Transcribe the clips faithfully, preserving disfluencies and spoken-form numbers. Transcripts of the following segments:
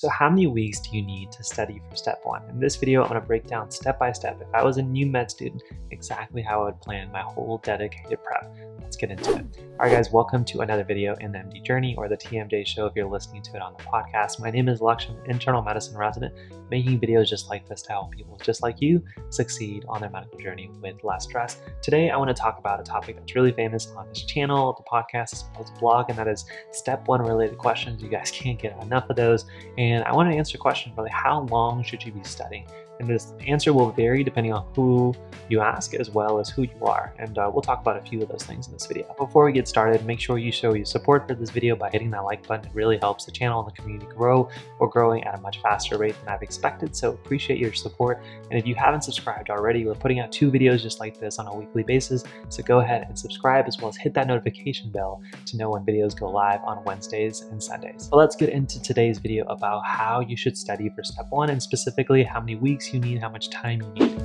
So how many weeks do you need to study for step one? In this video, I'm gonna break down step by step, if I was a new med student, exactly how I would plan my whole dedicated prep. Let's get into it. All right guys, welcome to another video in the M D Journey or the T M J Show if you're listening to it on the podcast. My name is Laksham, internal medicine resident, making videos just like this to help people just like you succeed on their medical journey with less stress. Today, I wanna talk about a topic that's really famous on this channel, the podcast, as well as blog, and that is step one related questions. You guys can't get enough of those. And And I want to answer a question really, how long should you be studying? And this answer will vary depending on who you ask as well as who you are. And uh, we'll talk about a few of those things in this video. Before we get started, make sure you show your support for this video by hitting that like button. It really helps the channel and the community grow. We're growing at a much faster rate than I've expected, so appreciate your support. And if you haven't subscribed already, we're putting out two videos just like this on a weekly basis. So go ahead and subscribe as well as hit that notification bell to know when videos go live on Wednesdays and Sundays. But let's get into today's video about how you should study for step one and specifically how many weeks you need, how much time you need.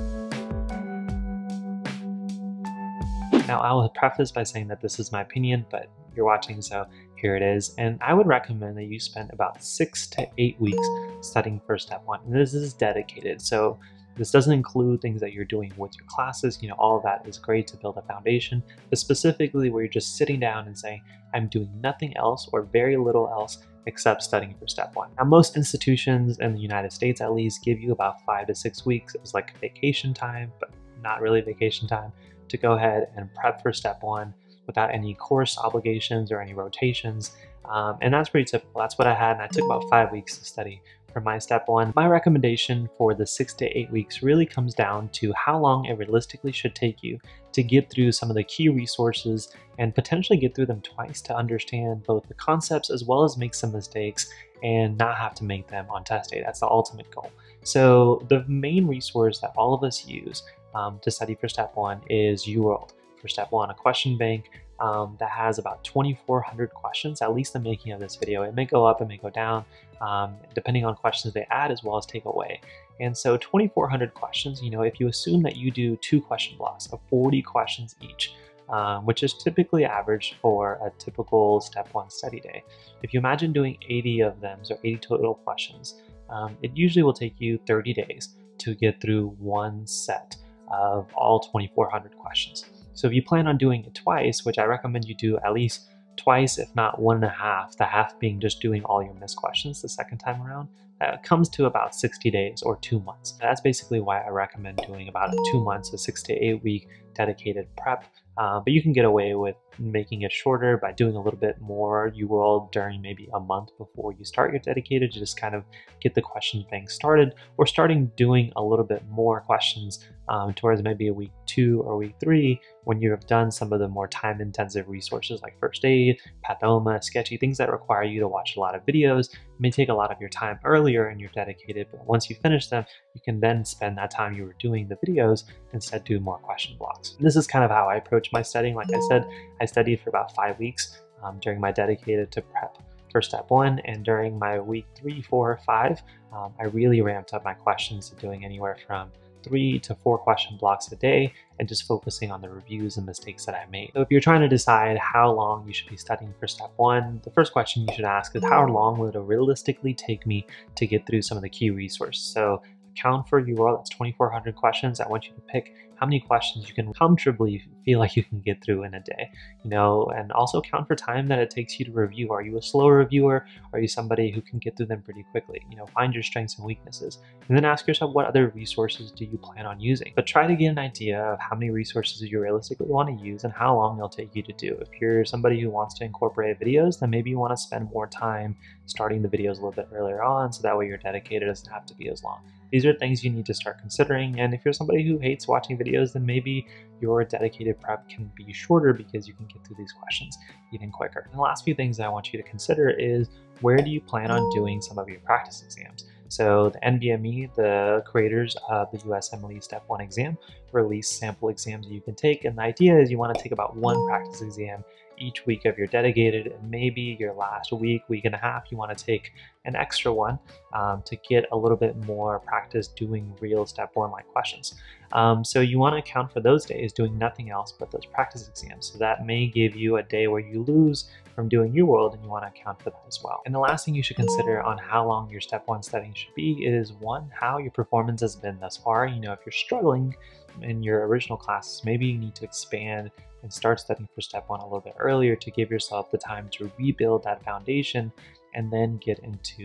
Now, I will preface by saying that this is my opinion, but you're watching, so here it is. And I would recommend that you spend about six to eight weeks studying for step one. And this is dedicated. So this doesn't include things that you're doing with your classes. You know, all of that is great to build a foundation, but specifically where you're just sitting down and saying, I'm doing nothing else or very little else except studying for step one. Now, most institutions in the United States, at least, give you about five to six weeks. It's like vacation time, but not really vacation time, to go ahead and prep for step one without any course obligations or any rotations. Um, and that's pretty typical. That's what I had, and I took about five weeks to study for my step one. My recommendation for the six to eight weeks really comes down to how long it realistically should take you to get through some of the key resources and potentially get through them twice to understand both the concepts as well as make some mistakes and not have to make them on test day. That's the ultimate goal. So the main resource that all of us use um, to study for step one is UWorld. For step one, a question bank um, that has about twenty-four hundred questions, at least the making of this video. It may go up, it may go down, um, depending on questions they add as well as take away. And so twenty-four hundred questions, you know, if you assume that you do two question blocks of forty questions each, um, which is typically averaged for a typical step one study day. If you imagine doing eighty of them, so eighty total questions, um, it usually will take you thirty days to get through one set of all twenty-four hundred questions. So if you plan on doing it twice, which I recommend you do at least twice, if not one and a half, the half being just doing all your missed questions the second time around, that comes to about sixty days or two months. That's basically why I recommend doing about two months, so six to eight week dedicated prep. Uh, but you can get away with making it shorter by doing a little bit more UWorld during maybe a month before you start your dedicated to just kind of get the question thing started, or starting doing a little bit more questions um, towards maybe a week two or week three when you have done some of the more time intensive resources like First Aid, Pathoma, Sketchy, things that require you to watch a lot of videos, may take a lot of your time earlier in your dedicated, but once you finish them, you can then spend that time you were doing the videos instead do more question blocks. And this is kind of how I approach my studying. Like I said, I studied for about five weeks um, during my dedicated to prep for step one, and during my week three, four, five, um, I really ramped up my questions to doing anywhere from three to four question blocks a day and just focusing on the reviews and mistakes that I made. So if you're trying to decide how long you should be studying for step one, the first question you should ask is how long would it realistically take me to get through some of the key resources? So count for UWorld, that's twenty-four hundred questions. I want you to pick how many questions you can comfortably feel like you can get through in a day, you know, and also count for time that it takes you to review. Are you a slow reviewer? Are you somebody who can get through them pretty quickly? You know, find your strengths and weaknesses, and then ask yourself, what other resources do you plan on using? But try to get an idea of how many resources you realistically want to use and how long they'll take you to do. If you're somebody who wants to incorporate videos, then maybe you want to spend more time starting the videos a little bit earlier on, so that way your dedicated doesn't have to be as long. These are things you need to start considering, and if you're somebody who hates watching videos, then maybe your dedicated prep can be shorter because you can get through these questions even quicker. And the last few things I want you to consider is, where do you plan on doing some of your practice exams? So the N B M E, the creators of the U S M L E Step one exam, release sample exams that you can take, and the idea is you want to take about one practice exam each week of your dedicated, and maybe your last week, week and a half, you want to take an extra one um, to get a little bit more practice doing real step one like questions. Um, so you want to account for those days doing nothing else but those practice exams. So that may give you a day where you lose from doing UWorld, and you want to account for that as well. And the last thing you should consider on how long your step one studying should be is, one, how your performance has been thus far. You know, if you're struggling in your original classes, maybe you need to expand and start studying for step one a little bit earlier to give yourself the time to rebuild that foundation and then get into,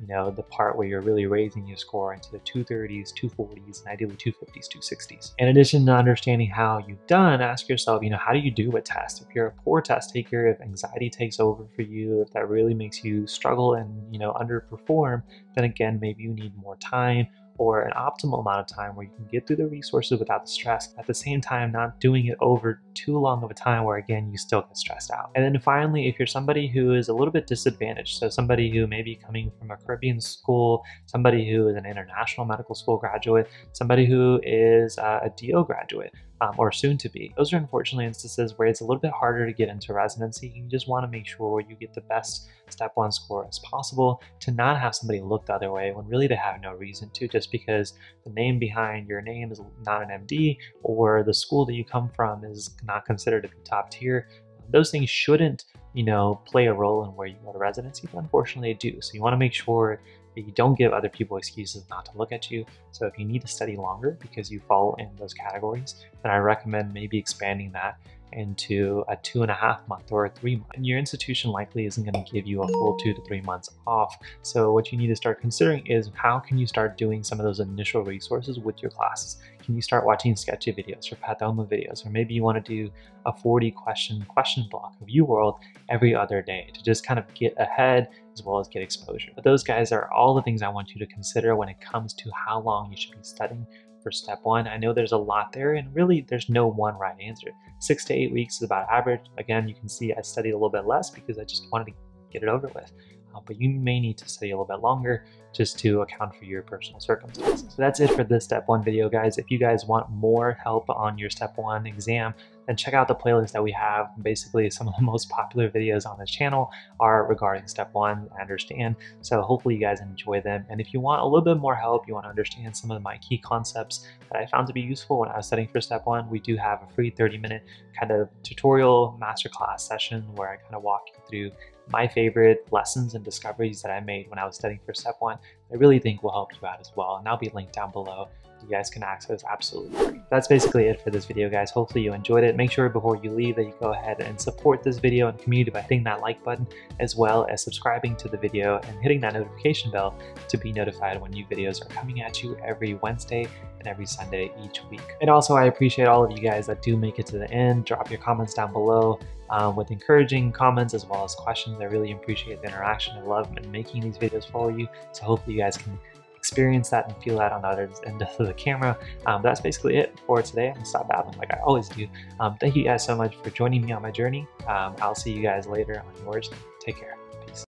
you know, the part where you're really raising your score into the two thirties, two forties, and ideally two fifties, two sixties. In addition to understanding how you've done, ask yourself, you know, how do you do with tests? If you're a poor test taker, if anxiety takes over for you, if that really makes you struggle and, you know, underperform, then again, maybe you need more time or an optimal amount of time where you can get through the resources without the stress, at the same time not doing it over too long of a time where again you still get stressed out. And then finally, if you're somebody who is a little bit disadvantaged, so somebody who may be coming from a Caribbean school, somebody who is an international medical school graduate, somebody who is uh, a D O graduate, Um, or soon to be. Those are unfortunately instances where it's a little bit harder to get into residency. You just want to make sure you get the best step one score as possible to not have somebody look the other way when really they have no reason to, just because the name behind your name is not an M D or the school that you come from is not considered to be top tier. Those things shouldn't, you know, play a role in where you go to residency, but unfortunately they do. So you want to make sure that you don't give other people excuses not to look at you. So if you need to study longer because you fall in those categories, then I recommend maybe expanding that into a two and a half month or a three month. And your institution likely isn't going to give you a full two to three months off. So what you need to start considering is, how can you start doing some of those initial resources with your classes? Can you start watching Sketchy videos or Pathoma videos? Or maybe you want to do a forty question question block of UWorld every other day to just kind of get ahead as well as get exposure. But those guys are all the things I want you to consider when it comes to how long you should be studying for step one. I know there's a lot there, and really there's no one right answer. Six to eight weeks is about average. Again, you can see I studied a little bit less because I just wanted to get it over with. Uh, but you may need to study a little bit longer just to account for your personal circumstances. So that's it for this step one video, guys. If you guys want more help on your step one exam, then check out the playlist that we have. Basically, some of the most popular videos on this channel are regarding step one, I understand. So hopefully you guys enjoy them. And if you want a little bit more help, you want to understand some of my key concepts that I found to be useful when I was studying for step one, we do have a free thirty minute kind of tutorial masterclass session where I kind of walk you through my favorite lessons and discoveries that I made when I was studying for step one. I really think will help you out as well, and that'll be linked down below. You guys can access absolutely free. That's basically it for this video, guys. Hopefully you enjoyed it. Make sure before you leave that you go ahead and support this video and community by hitting that like button, as well as subscribing to the video and hitting that notification bell to be notified when new videos are coming at you every Wednesday and every Sunday each week. And also, I appreciate all of you guys that do make it to the end. Drop your comments down below um, with encouraging comments as well as questions. I really appreciate the interaction. I love making these videos for you, so hopefully you guys can experience that and feel that on the other end of the camera. Um, that's basically it for today. I'm gonna stop babbling like I always do. Um, thank you guys so much for joining me on my journey. Um, I'll see you guys later on yours. Take care.